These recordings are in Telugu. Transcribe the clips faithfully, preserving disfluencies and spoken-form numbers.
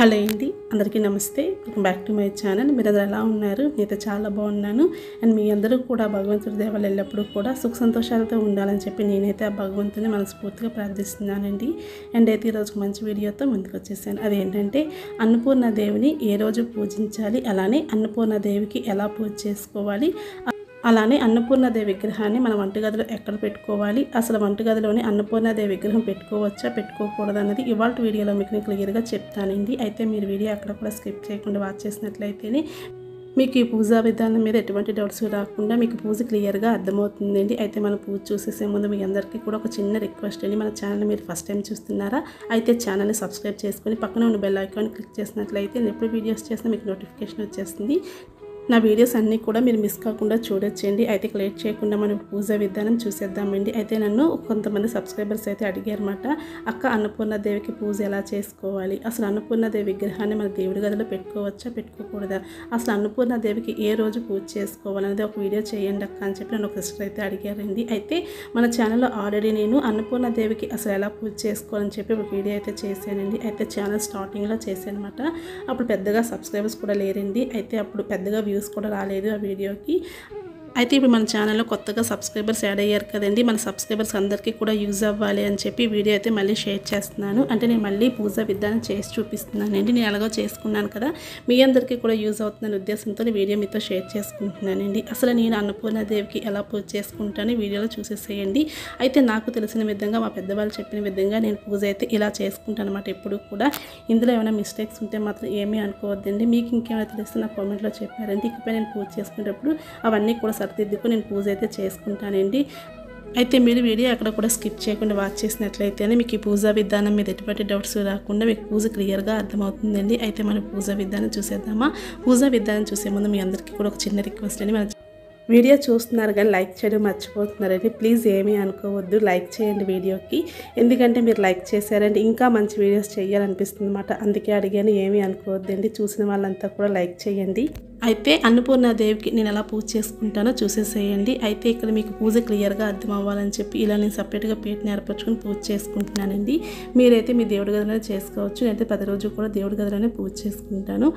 హలో అండి, అందరికీ నమస్తే. Welcome back to my channel. మీరందరూ ఎలా ఉన్నారు? నేనైతే చాలా బాగున్నాను. అండ్ మీ అందరూ కూడా భగవంతుడి దేవాలయాలు వెళ్ళినప్పుడు కూడా సుఖ సంతోషాలతో ఉండాలని చెప్పి నేనైతే ఆ భగవంతుని మనస్ఫూర్తిగా ప్రార్థిస్తున్నానండి. అండ్ అయితే ఈరోజు మంచి వీడియోతో ముందుకు వచ్చేసాను. అదేంటంటే అన్నపూర్ణ దేవిని ఏ రోజు పూజించాలి, అలానే అన్నపూర్ణ దేవికి ఎలా పూజ చేసుకోవాలి, అలానే అన్నపూర్ణాదేవి విగ్రహాన్ని మన వంటగదిలో ఎక్కడ పెట్టుకోవాలి, అసలు వంటగదిలోనే అన్నపూర్ణాదేవి విగ్రహం పెట్టుకోవచ్చా పెట్టుకోకూడదు అన్నది ఇవాళ వీడియోలో మీకు నేను క్లియర్గా చెప్తానండి. అయితే మీరు వీడియో అక్కడ కూడా స్కిప్ చేయకుండా వాచ్ చేసినట్లయితేనే మీకు ఈ పూజా విధానం మీద ఎటువంటి డౌట్స్ రాకుండా మీకు పూజ క్లియర్గా అర్థమవుతుందండి. అయితే మనం పూజ చూసేసే ముందు మీ అందరికీ కూడా ఒక చిన్న రిక్వెస్ట్ అండి. మన ఛానల్ మీరు ఫస్ట్ టైం చూస్తున్నారా అయితే ఛానల్ని సబ్స్క్రైబ్ చేసుకుని పక్కన ఉన్న బెల్ ఐకాన్ క్లిక్ చేసినట్లయితే నేను ఎప్పుడు వీడియోస్ చేసినా మీకు నోటిఫికేషన్ వచ్చేస్తుంది. నా వీడియోస్ అన్నీ కూడా మీరు మిస్ కాకుండా చూడొచ్చండి. అయితే లేట్ చేయకుండా మనం పూజా విధానం చూసేద్దామండి. అయితే నన్ను కొంతమంది సబ్స్క్రైబర్స్ అయితే అడిగారన్నమాట, అక్క అన్నపూర్ణాదేవికి పూజ ఎలా చేసుకోవాలి, అసలు అన్నపూర్ణాదేవి విగ్రహాన్ని మన దేవుడి గదిలో పెట్టుకోవచ్చా పెట్టుకోకూడదా, అసలు అన్నపూర్ణాదేవికి ఏ రోజు పూజ చేసుకోవాలనేది ఒక వీడియో చేయండి అక్క అని చెప్పి నన్ను ఒక సిస్టర్ అయితే అడిగారండి. అయితే మన ఛానల్లో ఆల్రెడీ నేను అన్నపూర్ణాదేవికి అసలు ఎలా పూజ చేసుకోవాలని చెప్పి ఒక వీడియో అయితే చేశానండి. అయితే ఛానల్ స్టార్టింగ్లో చేశానమాట. అప్పుడు పెద్దగా సబ్స్క్రైబర్స్ కూడా లేరండి. అయితే అప్పుడు పెద్దగా వ్యూ కూడా రాలేదు ఆ వీడియోకి. అయితే ఇప్పుడు మన ఛానల్లో కొత్తగా సబ్స్క్రైబర్స్ యాడ్ అయ్యారు కదండి, మన సబ్స్క్రైబర్స్ అందరికీ కూడా యూజ్ అవ్వాలి అని చెప్పి వీడియో అయితే మళ్ళీ షేర్ చేస్తున్నాను. అంటే నేను మళ్ళీ పూజా విధానం చేసి చూపిస్తున్నానండి. నేను ఎలాగో చేసుకున్నాను కదా, మీ అందరికీ కూడా యూజ్ అవుతున్న ఉద్దేశంతో వీడియో మీతో షేర్ చేసుకుంటున్నానండి. అసలు నేను అన్నపూర్ణాదేవికి ఎలా పూజ చేసుకుంటాను వీడియోలో చూసేసేయండి. అయితే నాకు తెలిసిన విధంగా మా పెద్దవాళ్ళు చెప్పిన విధంగా నేను పూజ అయితే ఇలా చేసుకుంటాను అనమాట. ఎప్పుడు కూడా ఇందులో ఏమైనా మిస్టేక్స్ ఉంటే మాత్రం ఏమీ అనుకోవద్దండి. మీకు ఇంకేమైనా తెలిస్తే నా కామెంట్లో చెప్పారండి. ఇకపై నేను పూజ చేసుకునేటప్పుడు అవన్నీ కూడా సరిదిద్దుకు నేను పూజ అయితే చేసుకుంటానండి. అయితే మీరు వీడియో అక్కడ కూడా స్కిప్ చేయకుండా వాచ్ చేసినట్లయితేనే మీకు ఈ పూజా విధానం మీద ఎటువంటి డౌట్స్ రాకుండా మీకు పూజ క్లియర్గా అర్థమవుతుందండి. అయితే మనం పూజా విధానం చూసేద్దామా. పూజా విధానం చూసే ముందు మీ అందరికీ కూడా ఒక చిన్న రిక్వెస్ట్ అండి. మనం వీడియో చూస్తున్నారు కానీ లైక్ చేయడం మర్చిపోతున్నారండి. ప్లీజ్ ఏమీ అనుకోవద్దు, లైక్ చేయండి వీడియోకి. ఎందుకంటే మీరు లైక్ చేశారంటే ఇంకా మంచి వీడియోస్ చేయాలనిపిస్తుంది అన్నమాట. అందుకే అడిగాను, ఏమీ అనుకోవద్దండి. చూసిన వాళ్ళంతా కూడా లైక్ చేయండి. అయితే అన్నపూర్ణాదేవికి నేను ఎలా పూజ చేసుకుంటానో చూసేసేయండి. అయితే ఇక్కడ మీకు పూజ క్లియర్గా అర్థం అవ్వాలని చెప్పి ఇలా నేను సపరేట్గా పీటని ఏర్పరచుకొని పూజ చేసుకుంటున్నానండి. మీరైతే మీ దేవుడి గదిలోనే చేసుకోవచ్చు. నేనైతే ప్రతిరోజు కూడా దేవుడి గదిలోనే పూజ చేసుకుంటాను.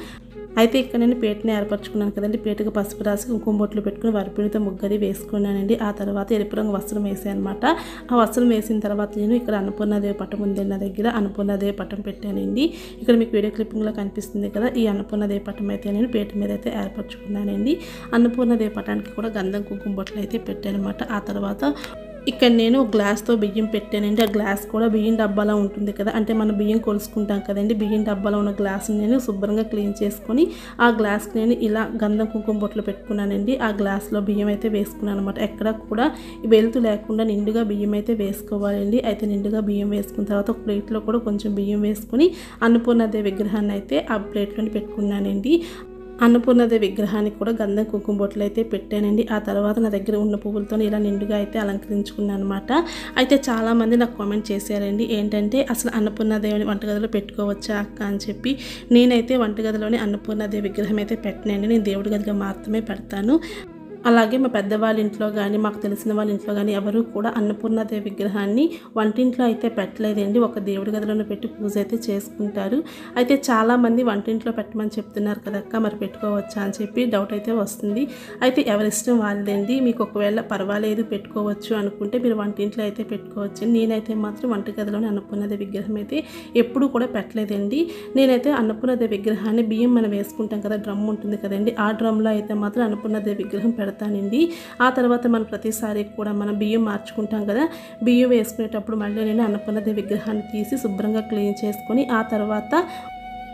అయితే ఇక్కడ నేను పీటని ఏర్పరచుకున్నాను కదండి. పీటకు పసుపు రాసి కుంకుమ బొట్లు పెట్టుకుని వరిపిణితో ముగ్గది వేసుకున్నానండి. ఆ తర్వాత ఎరుపు రంగు వస్త్రం వేసాను అనమాట. ఆ వస్త్రం వేసిన తర్వాత నేను ఇక్కడ అన్నపూర్ణాదేవి పటం ఉంది, నా దగ్గర అన్నపూర్ణాదేవి పటం పెట్టానండి. ఇక్కడ మీకు వీడియో క్లిప్పింగ్లో కనిపిస్తుంది కదా, ఈ అన్నపూర్ణాదేవి పటం అయితే నేను పీట మీద అయితే ఏర్పరచుకున్నానండి. అన్నపూర్ణాదేవి పటానికి కూడా గంధం కుంకుమ బొట్లు అయితే పెట్టానమాట. ఆ తర్వాత ఇక్కడ నేను గ్లాస్తో బియ్యం పెట్టానండి. ఆ గ్లాస్ కూడా బియ్యం డబ్బాలో ఉంటుంది కదా, అంటే మనం బియ్యం కొలుసుకుంటాం కదండి, బియ్యం డబ్బాలో ఉన్న గ్లాస్ని నేను శుభ్రంగా క్లీన్ చేసుకొని ఆ గ్లాస్కి నేను ఇలా గంధం కుంకుమ బొట్లు పెట్టుకున్నానండి. ఆ గ్లాస్లో బియ్యం అయితే వేసుకున్నాను అనమాట. ఎక్కడ కూడా వెలుతు లేకుండా నిండుగా బియ్యం అయితే వేసుకోవాలండి. అయితే నిండుగా బియ్యం వేసుకున్న తర్వాత ఒక ప్లేట్లో కూడా కొంచెం బియ్యం వేసుకుని అన్నపూర్ణాదేవి విగ్రహాన్ని అయితే ఆ ప్లేట్లోని పెట్టుకున్నానండి. అన్నపూర్ణాదేవి విగ్రహానికి కూడా గంధం కుంకుమ బొట్లు అయితే పెట్టానండి. ఆ తర్వాత నా దగ్గర ఉన్న పువ్వులతో ఇలా నిండుగా అయితే అలంకరించుకున్నాను అనమాట. అయితే చాలామంది నాకు కామెంట్ చేశారండి, ఏంటంటే అసలు అన్నపూర్ణాదేవిని వంటగదిలో పెట్టుకోవచ్చా అక్క అని చెప్పి. నేనైతే వంటగదిలోనే అన్నపూర్ణాదేవి విగ్రహం అయితే పెట్టనండి. నేను దేవుడి గదిలో మాత్రమే పెడతాను. అలాగే మా పెద్దవాళ్ళ ఇంట్లో కానీ మాకు తెలిసిన వాళ్ళ ఇంట్లో కానీ ఎవరు కూడా అన్నపూర్ణాదేవి విగ్రహాన్ని వంటింట్లో అయితే పెట్టలేదండి. ఒక దేవుడి గదిలోనే పెట్టి పూజ అయితే చేసుకుంటారు. అయితే చాలామంది వంటింట్లో పెట్టమని చెప్తున్నారు కదక్క, మరి పెట్టుకోవచ్చా అని చెప్పి డౌట్ అయితే వస్తుంది. అయితే ఎవరిష్టం వాళ్ళదండి. మీకు ఒకవేళ పర్వాలేదు పెట్టుకోవచ్చు అనుకుంటే మీరు వంటింట్లో అయితే పెట్టుకోవచ్చు. నేనైతే మాత్రం వంటగదిలోనే అన్నపూర్ణాదేవి విగ్రహం అయితే ఎప్పుడూ కూడా పెట్టలేదండి. నేనైతే అన్నపూర్ణాదేవి విగ్రహాన్ని బియ్యం మనం వేసుకుంటాం కదా, డ్రమ్ ఉంటుంది కదండి, ఆ డ్రమ్లో అయితే మాత్రం అన్నపూర్ణాదేవి విగ్రహం పెడతాను. ఆ తర్వాత మనం ప్రతిసారి కూడా మనం బియ్యం మార్చుకుంటాం కదా, బియ్యం వేసుకునేటప్పుడు మళ్ళీ నేను అన్నపూర్ణాదేవి విగ్రహాన్ని తీసి శుభ్రంగా క్లీన్ చేసుకొని ఆ తర్వాత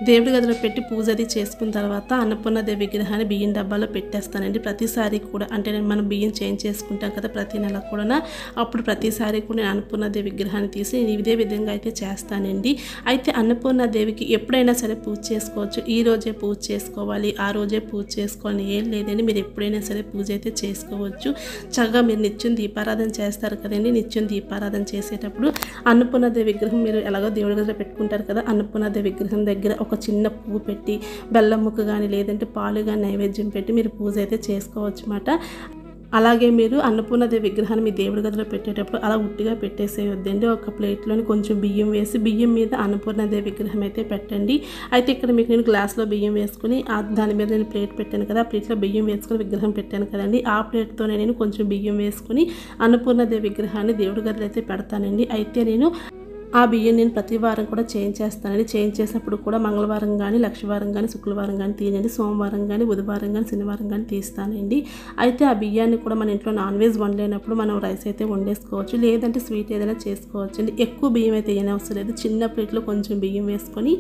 దేవుడి గదిలో పెట్టి పూజ అది చేసుకున్న తర్వాత అన్నపూర్ణాదేవి విగ్రహాన్ని బియ్యం డబ్బాలో పెట్టేస్తానండి. ప్రతిసారి కూడా అంటే నేను మనం బియ్యం చేంజ్ చేసుకుంటాం కదా ప్రతి నెల కూడా, అప్పుడు ప్రతిసారి కూడా నేను అన్నపూర్ణాదేవి విగ్రహాన్ని తీసి నేను ఇదే విధంగా అయితే చేస్తానండి. అయితే అన్నపూర్ణాదేవికి ఎప్పుడైనా సరే పూజ చేసుకోవచ్చు. ఈ రోజే పూజ చేసుకోవాలి, ఆ రోజే పూజ చేసుకోవాలి ఏం లేదండి. మీరు ఎప్పుడైనా సరే పూజ అయితే చేసుకోవచ్చు. చక్కగా మీరు నిత్యం దీపారాధన చేస్తారు కదండి, నిత్యం దీపారాధన చేసేటప్పుడు అన్నపూర్ణాదేవి విగ్రహం మీరు ఎలాగో దేవుడి గదిలో పెట్టుకుంటారు కదా, అన్నపూర్ణాదేవి విగ్రహం దగ్గర ఒక చిన్న పువ్వు పెట్టి బెల్లం ముక్క కానీ లేదంటే పాలు కానీ నైవేద్యం పెట్టి మీరు పూజ అయితే చేసుకోవచ్చు అన్నమాట. అలాగే మీరు అన్నపూర్ణదేవి విగ్రహాన్ని మీ దేవుడి గదిలో పెట్టేటప్పుడు అలా ఉట్టిగా పెట్టేసేయొద్దండి. ఒక ప్లేట్లోని కొంచెం బియ్యం వేసి బియ్యం మీద అన్నపూర్ణదేవి విగ్రహం అయితే పెట్టండి. అయితే ఇక్కడ మీకు నేను గ్లాస్లో బియ్యం వేసుకుని దాని మీద నేను ప్లేట్ పెట్టాను కదా, ప్లేట్లో బియ్యం వేసుకుని విగ్రహం పెట్టాను కదండి, ఆ ప్లేట్తోనే నేను కొంచెం బియ్యం వేసుకుని అన్నపూర్ణదేవి విగ్రహాన్ని దేవుడి గదిలో అయితే పెడతానండి. అయితే నేను ఆ బియ్యం నేను ప్రతి వారం కూడా చేంజ్ చేస్తానండి. చేంజ్ చేసినప్పుడు కూడా మంగళవారం కానీ, లక్షవారం కానీ, శుక్రవారం కానీ తీయండి, సోమవారం కానీ, బుధవారం కానీ, శనివారం కానీ తీస్తానండి. అయితే ఆ బియ్యాన్ని కూడా మన ఇంట్లో నాన్ వెజ్ వండలేనప్పుడు మనం రైస్ అయితే వండేసుకోవచ్చు, లేదంటే స్వీట్ ఏదైనా చేసుకోవచ్చు అండి. ఎక్కువ బియ్యం అయితే ఏమైనా అవసరం లేదు, చిన్న ప్లేట్లో కొంచెం బియ్యం వేసుకొని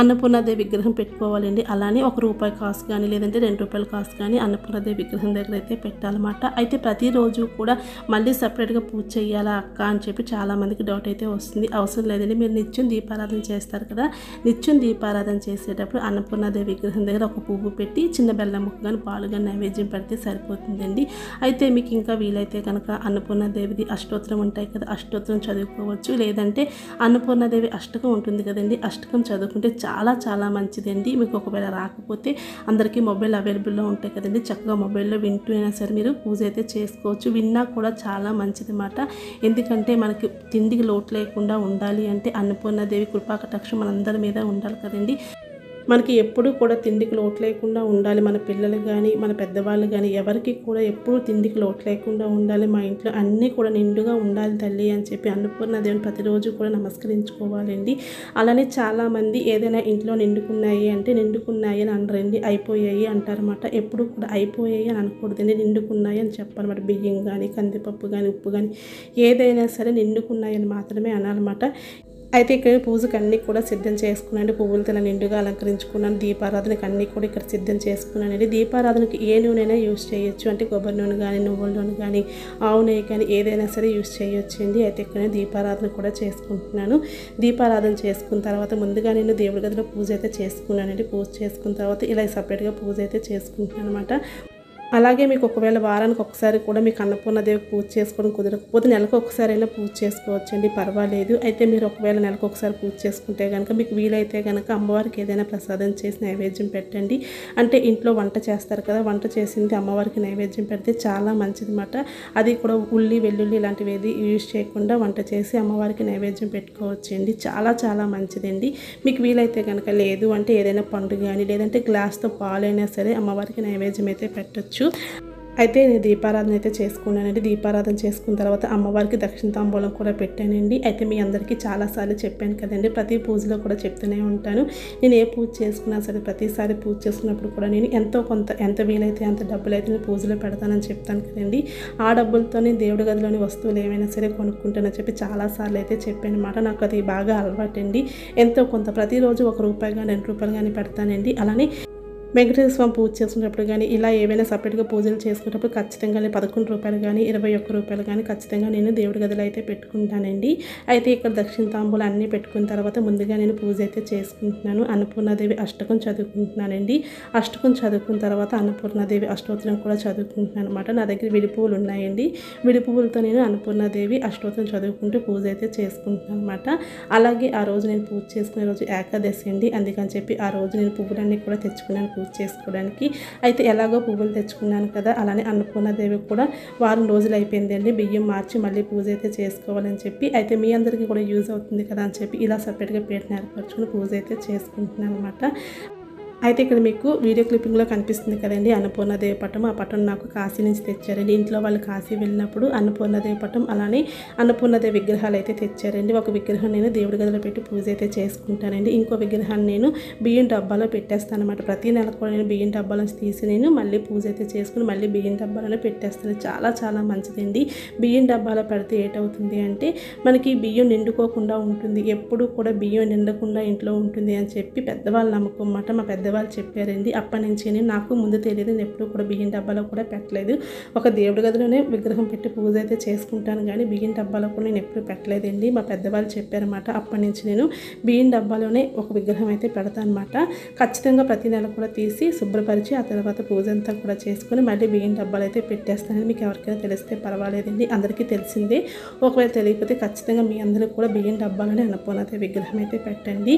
అన్నపూర్ణాదేవి విగ్రహం పెట్టుకోవాలండి. అలానే ఒక రూపాయి కాస్ట్ కానీ, లేదంటే రెండు రూపాయల కాస్ట్ కానీ అన్నపూర్ణాదేవి విగ్రహం దగ్గర అయితే పెట్టాలన్నమాట. అయితే ప్రతిరోజు కూడా మళ్ళీ సపరేట్గా పూజ చేయాలా అక్క అని చెప్పి చాలామందికి డౌట్ అయితే వస్తుంది. అవసరం లేదండి, మీరు నిత్యం దీపారాధన చేస్తారు కదా, నిత్యం దీపారాధన చేసేటప్పుడు అన్నపూర్ణాదేవి విగ్రహం దగ్గర ఒక పువ్వు పెట్టి చిన్న బెల్లం ముక్క కానీ పాలు కానీ నైవేద్యం పెడితే సరిపోతుందండి. అయితే మీకు ఇంకా వీలైతే కనుక అన్నపూర్ణాదేవిది అష్టోత్తరం ఉంటాయి కదా, అష్టోత్తరం చదువుకోవచ్చు, లేదంటే అన్నపూర్ణాదేవి అష్టకం ఉంటుంది కదండి, అష్టకం చదువుకుంటే చాలా చాలా మంచిదండి. మీకు ఒకవేళ రాకపోతే అందరికీ మొబైల్ అవైలబుల్లో ఉంటాయి కదండి, చక్కగా మొబైల్లో వింటూ అయినా సరే మీరు పూజ అయితే చేసుకోవచ్చు. విన్నా కూడా చాలా మంచిది అన్నమాట. ఎందుకంటే మనకి తిండికి లోటు లేకుండా ఉండాలి అంటే అన్నపూర్ణాదేవి కృపాకటాక్షం మనందరి మీద ఉండాలి కదండి. మనకి ఎప్పుడూ కూడా తిండికి లోటు లేకుండా ఉండాలి, మన పిల్లలు కానీ, మన పెద్దవాళ్ళు కానీ ఎవరికి కూడా ఎప్పుడూ తిండికి లోటు లేకుండా ఉండాలి. మా ఇంట్లో అన్నీ కూడా నిండుగా ఉండాలి తల్లి అని చెప్పి అన్నపూర్ణాదేవిని ప్రతిరోజు కూడా నమస్కరించుకోవాలండి. అలానే చాలామంది ఏదైనా ఇంట్లో నిండుకున్నాయి అంటే నిండుకున్నాయి అని అనరండి, అయిపోయాయి అంటారన్నమాట. ఎప్పుడు కూడా అయిపోయాయి అని అనకూడదండి, నిండుకున్నాయి అని చెప్పాలన్నమాట. బియ్యం కానీ, కందిపప్పు కానీ, ఉప్పు కానీ ఏదైనా సరే నిండుకున్నాయి అని మాత్రమే అనాలన్నమాట. అయితే ఇక్కడ పూజకు అన్నీ కూడా సిద్ధం చేసుకున్నాను, పువ్వులతో నిండుగా అలంకరించుకున్నాను, దీపారాధనకు అన్నీ కూడా ఇక్కడ సిద్ధం చేసుకున్నానండి. దీపారాధనకు ఏ నూనెనా యూజ్ చేయొచ్చు, అంటే కొబ్బరి నూనె కానీ, నువ్వుల నూనె కానీ, ఆవు నెయ్యి కానీ ఏదైనా సరే యూజ్ చేయొచ్చు అండి. అయితే ఇక్కడ దీపారాధన కూడా చేసుకుంటున్నాను. దీపారాధన చేసుకున్న తర్వాత ముందుగా నేను దేవుడి గదిలో పూజ అయితే చేసుకున్నానండి. పూజ చేసుకున్న తర్వాత ఇలా సపరేట్గా పూజ అయితే చేసుకుంటున్నాను అనమాట. అలాగే మీకు ఒకవేళ వారానికి ఒకసారి కూడా మీకు అన్నపూర్ణాదేవికి పూజ చేసుకోవడం కుదరకపోతే నెలకు ఒకసారి అయినా పూజ చేసుకోవచ్చండి, పర్వాలేదు. అయితే మీరు ఒకవేళ నెలకు ఒకసారి పూజ చేసుకుంటే కనుక మీకు వీలైతే కనుక అమ్మవారికి ఏదైనా ప్రసాదం చేసి నైవేద్యం పెట్టండి. అంటే ఇంట్లో వంట చేస్తారు కదా, వంట చేసింది అమ్మవారికి నైవేద్యం పెడితే చాలా మంచిదన్నమాట. అది కూడా ఉల్లి వెల్లుల్లి ఇలాంటివి ఏది యూజ్ చేయకుండా వంట చేసి అమ్మవారికి నైవేద్యం పెట్టుకోవచ్చండి, చాలా చాలా మంచిదండి. మీకు వీలైతే కనుక లేదు అంటే ఏదైనా పండు కానీ, లేదంటే గ్లాస్తో పాలైనా సరే అమ్మవారికి నైవేద్యం అయితే పెట్టచ్చు. అయితే నేను దీపారాధన అయితే చేసుకున్నానండి. దీపారాధన చేసుకున్న తర్వాత అమ్మవారికి దక్షిణ తాంబూలం కూడా పెట్టానండి. అయితే మీ అందరికీ చాలాసార్లు చెప్పాను కదండి, ప్రతి పూజలో కూడా చెప్తూనే ఉంటాను. నేను ఏ పూజ చేసుకున్నా సరే ప్రతిసారి పూజ చేసుకున్నప్పుడు కూడా నేను ఎంతో కొంత, ఎంత వీలైతే అంత డబ్బులు అయితే నేను పూజలో పెడతానని చెప్తాను కదండి. ఆ డబ్బులతోనే దేవుడి గదిలోని వస్తువులు ఏమైనా సరే కొనుక్కుంటానని చెప్పి చాలాసార్లు అయితే చెప్పాను అనమాట. నాకు అది బాగా అలవాటండి. ఎంతో కొంత ప్రతిరోజు ఒక రూపాయి కానీ, రెండు రూపాయలు కానీ పెడతానండి. అలానే వెంకటేశ్వర స్వామి పూజ చేసుకునేటప్పుడు కానీ, ఇలా ఏవైనా సపరేట్గా పూజలు చేసుకునేటప్పుడు ఖచ్చితంగా నేను పదకొండు రూపాయలు కానీ, ఇరవై ఒక్క రూపాయలు కానీ ఖచ్చితంగా నేను దేవుడి గదిలో అయితే పెట్టుకుంటానండి. అయితే ఇక్కడ దక్షిణ తాంబూలు అన్నీ పెట్టుకున్న తర్వాత ముందుగా నేను పూజ అయితే చేసుకుంటున్నాను. అన్నపూర్ణాదేవి అష్టకం చదువుకుంటున్నానండి. అష్టకం చదువుకున్న తర్వాత అన్నపూర్ణాదేవి అష్టోత్తరం కూడా చదువుకుంటున్నాను అనమాట. నా దగ్గర విడి పువ్వులు ఉన్నాయండి. విడి పువ్వులతో నేను అన్నపూర్ణాదేవి అష్టోత్తరం చదువుకుంటూ పూజ అయితే చేసుకుంటున్నాను అనమాట. అలాగే ఆ రోజు నేను పూజ చేసుకునే రోజు ఏకాదశి అండి, అందుకని చెప్పి ఆ రోజు నేను పువ్వులన్నీ కూడా తెచ్చుకున్నాను చేసుకోవడానికి. అయితే ఎలాగో పువ్వులు తెచ్చుకున్నాను కదా, అలానే అన్నపూర్ణాదేవి కూడా వారం రోజులు అయిపోయిందండి, బియ్యం మార్చి మళ్ళీ పూజ అయితే చేసుకోవాలని చెప్పి. అయితే మీ అందరికీ కూడా యూజ్ అవుతుంది కదా అని చెప్పి ఇలా సపరేట్గా పీటను ఏర్పరచుకుని పూజ అయితే చేసుకుంటున్నాను అనమాట. అయితే ఇక్కడ మీకు వీడియో క్లిప్పింగ్లో కనిపిస్తుంది కదండి అన్నపూర్ణాదేవి పటం. ఆ పటం నాకు కాశీ నుంచి తెచ్చారండి. ఇంట్లో వాళ్ళు కాశీ వెళ్ళినప్పుడు అన్నపూర్ణాదేవి పటం, అలానే అన్నపూర్ణాదేవి విగ్రహాలు అయితే తెచ్చారండి. ఒక విగ్రహం నేను దేవుడి గదిలో పెట్టి పూజ అయితే చేసుకుంటానండి. ఇంకో విగ్రహాన్ని నేను బియ్యం డబ్బాలో పెట్టేస్తాను అనమాట. ప్రతి నెల కూడా నేను బియ్యం డబ్బాల నుంచి తీసి నేను మళ్ళీ పూజ అయితే చేసుకుని మళ్ళీ బియ్యం డబ్బాలోనే పెట్టేస్తాను. చాలా చాలా మంచిదండి. బియ్యం డబ్బాలో పెడితే ఏటవుతుంది అంటే మనకి బియ్యం నిండుకోకుండా ఉంటుంది, ఎప్పుడు కూడా బియ్యం నిండకుండా ఇంట్లో ఉంటుంది అని చెప్పి పెద్దవాళ్ళు నమ్మకం అన్నమాట. మా పెద్ద వాళ్ళు చెప్పారండి. అప్పటి నుంచి నేను, నాకు ముందు తెలియదు, నేను ఎప్పుడు కూడా బియ్యం డబ్బాలో కూడా పెట్టలేదు. ఒక దేవుడి గదిలోనే విగ్రహం పెట్టి పూజ అయితే చేసుకుంటాను కానీ బియ్యం డబ్బాలో కూడా నేను ఎప్పుడు పెట్టలేదండి. మా పెద్దవాళ్ళు చెప్పారన్నమాట. అప్పటి నుంచి నేను బియ్యం డబ్బాలోనే ఒక విగ్రహం అయితే పెడతాను అనమాట. ఖచ్చితంగా ప్రతి నెల కూడా తీసి శుభ్రపరిచి ఆ తర్వాత పూజ అంతా కూడా చేసుకుని మళ్ళీ బియ్యం డబ్బాలు అయితే పెట్టేస్తానని మీకు ఎవరికైనా తెలిస్తే పర్వాలేదండి, అందరికీ తెలిసిందే. ఒకవేళ తెలియకపోతే ఖచ్చితంగా మీ అందరూ కూడా బియ్యం డబ్బాలోనే అన్నపూర్ణాదేవి విగ్రహం అయితే పెట్టండి.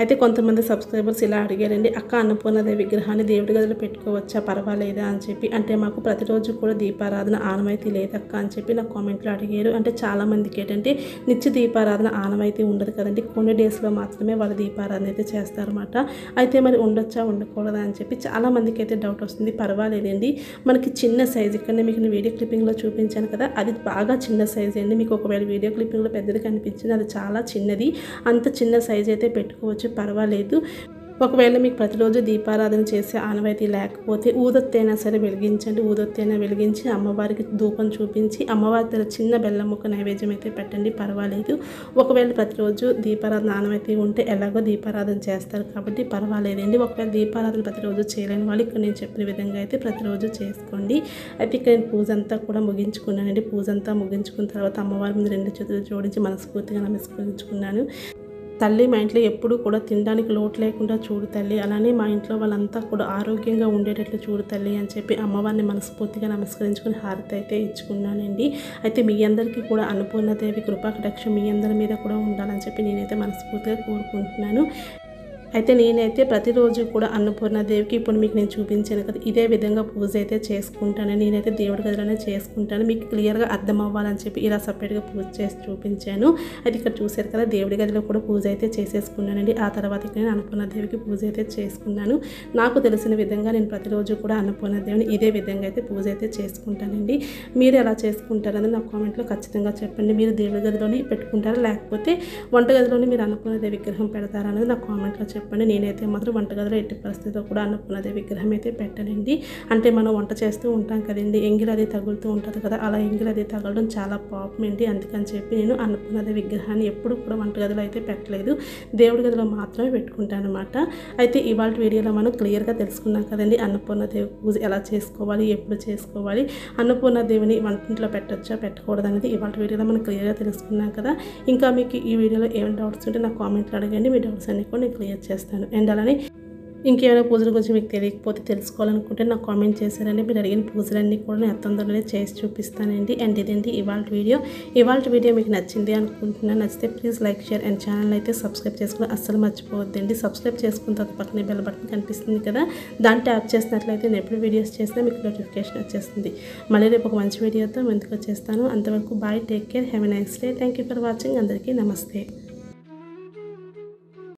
అయితే కొంతమంది సబ్స్క్రైబర్స్ ఇలా అడిగారండి, అక్క అన్నపూర్ణదేవి విగ్రహాన్ని దేవుడి గదిలో పెట్టుకోవచ్చా, పర్వాలేదా అని చెప్పి. అంటే మాకు ప్రతిరోజు కూడా దీపారాధన ఆనమైతే లేదక్క అని చెప్పి నా కామెంట్లో అడిగారు. అంటే చాలామందికి ఏంటంటే నిత్య దీపారాధన ఆనమైతే ఉండదు కదండి, కొన్ని డేస్లో మాత్రమే వాళ్ళు దీపారాధన అయితే చేస్తారన్నమాట. అయితే మరి ఉండొచ్చా ఉండకూడదా అని చెప్పి చాలామందికి అయితే డౌట్ వస్తుంది. పర్వాలేదండి, మనకి చిన్న సైజు ఇక్కడ మీకు వీడియో క్లిప్పింగ్లో చూపించాను కదా, అది బాగా చిన్న సైజ్ అండి. మీకు ఒకవేళ వీడియో క్లిప్పింగ్లో పెద్దది కనిపించింది, అది చాలా చిన్నది. అంత చిన్న సైజ్ అయితే పెట్టుకోవచ్చు, పర్వాలేదు. ఒకవేళ మీకు ప్రతిరోజు దీపారాధన చేసే ఆనవాయితీ లేకపోతే ఊదొత్తైనా సరే వెలిగించండి. ఊదొత్తైనా వెలిగించి అమ్మవారికి ధూపం చూపించి అమ్మవారి దగ్గర చిన్న బెల్లం ముక్క నైవేద్యం అయితే పెట్టండి, పర్వాలేదు. ఒకవేళ ప్రతిరోజు దీపారాధన ఆనవాయితీ ఉంటే ఎలాగో దీపారాధన చేస్తారు కాబట్టి పర్వాలేదండి. ఒకవేళ దీపారాధన ప్రతిరోజు చేయలేని వాళ్ళు ఇక్కడ నేను చెప్పిన విధంగా అయితే ప్రతిరోజు చేసుకోండి. అయితే ఇక్కడ నేను పూజ అంతా కూడా ముగించుకున్నానండి. పూజ అంతా ముగించుకున్న తర్వాత అమ్మవారి ముందు రెండు చేతులు జోడించి మనస్ఫూర్తిగా నమస్కరించుకున్నాను. తల్లి, మా ఇంట్లో ఎప్పుడూ కూడా తినడానికి లోటు లేకుండా చూడు తల్లి, అలానే మా ఇంట్లో వాళ్ళంతా కూడా ఆరోగ్యంగా ఉండేటట్లు చూడు తల్లి అని చెప్పి అమ్మవారిని మనస్ఫూర్తిగా నమస్కరించుకుని హారతి అయితే ఇచ్చుకున్నానండి. అయితే మీ అందరికీ కూడా అన్నపూర్ణదేవి కృపాకటాక్షం మీ అందరి మీద కూడా ఉండాలని చెప్పి నేనైతే మనస్ఫూర్తిగా కోరుకుంటున్నాను. అయితే నేనైతే ప్రతిరోజు కూడా అన్నపూర్ణదేవికి ఇప్పుడు మీకు నేను చూపించాను కదా, ఇదే విధంగా పూజ అయితే చేసుకుంటాను. నేనైతే దేవుడి గదిలోనే చేసుకుంటాను, మీకు క్లియర్గా అర్థం అవ్వాలని చెప్పి ఇలా సపరేట్గా పూజ చేసి చూపించాను. అయితే ఇక్కడ చూశారు కదా, దేవుడి గదిలో కూడా పూజ అయితే చేసేసుకున్నానండి. ఆ తర్వాత ఇక్కడ నేను అన్నపూర్ణదేవికి పూజ అయితే చేసుకున్నాను. నాకు తెలిసిన విధంగా నేను ప్రతిరోజు కూడా అన్నపూర్ణదేవిని ఇదే విధంగా అయితే పూజ అయితే చేసుకుంటానండి. మీరు ఎలా చేసుకుంటారని నా కామెంట్లో ఖచ్చితంగా చెప్పండి. మీరు దేవుడి గదిలోనే పెట్టుకుంటారా, లేకపోతే వంటగదిలోనే మీరు అన్నపూర్ణదేవి విగ్రహం పెడతారా అనేది నా కామెంట్లో చెప్పండి. నేనైతే మాత్రం వంటగదిలో ఎట్టి పరిస్థితిలో కూడా అన్నపూర్ణదేవి విగ్రహం అయితే పెట్టనండి. అంటే మనం వంట చేస్తూ ఉంటాం కదండి, ఎంగిలి అది తగులుతూ ఉంటుంది కదా, అలా ఎంగిలి అది తగలడం చాలా పాపం అండి. అందుకని చెప్పి నేను అన్నపూర్ణదేవి విగ్రహాన్ని ఎప్పుడు కూడా వంటగదిలో అయితే పెట్టలేదు, దేవుడి గదిలో మాత్రమే పెట్టుకుంటాను అనమాట. అయితే ఇవాళ వీడియోలో మనం క్లియర్గా తెలుసుకున్నాం కదండి, అన్నపూర్ణదేవి పూజ ఎలా చేసుకోవాలి, ఎప్పుడు చేసుకోవాలి, అన్నపూర్ణదేవిని వంటింట్లో పెట్టచ్చా పెట్టకూడదు అనేది ఇవాళ వీడియోలో మనం క్లియర్గా తెలుసుకున్నాం కదా. ఇంకా మీకు ఈ వీడియోలో ఏమైనా డౌట్స్ ఉంటే నా కామెంట్లో అడగండి, మీ డౌట్స్ అన్ని కూడా నేను క్లియర్ చేస్తాను. అండ్ అలానే ఇంకేమైనా పూజల గురించి మీకు తెలియకపోతే తెలుసుకోవాలనుకుంటే నాకు కామెంట్ చేశారని మీరు అడిగిన పూజలన్నీ కూడా నేను అత్తందరనే చేసి చూపిస్తానండి. అండ్ ఇదేంటి ఇవాళ వీడియో. ఇవాళ వీడియో మీకు నచ్చింది అనుకుంటున్నాను. నచ్చితే please like, share and channel అయితే సబ్స్క్రైబ్ చేసుకుని అస్సలు మర్చిపోవద్దండి. సబ్స్క్రైబ్ చేసుకున్న తర్వాత పక్కనే బెల్ బటన్ కనిపిస్తుంది కదా, దాన్ని ట్యాప్ చేసినట్లయితే నేను ఎప్పుడు వీడియోస్ చేసినా మీకు నోటిఫికేషన్ వచ్చేస్తుంది. మళ్ళీ రేపు ఒక మంచి వీడియోతో ముందుకు వచ్చేస్తాను. అంతవరకు bye, take care, have a nice day. Thank you for watching. అందరికీ నమస్తే.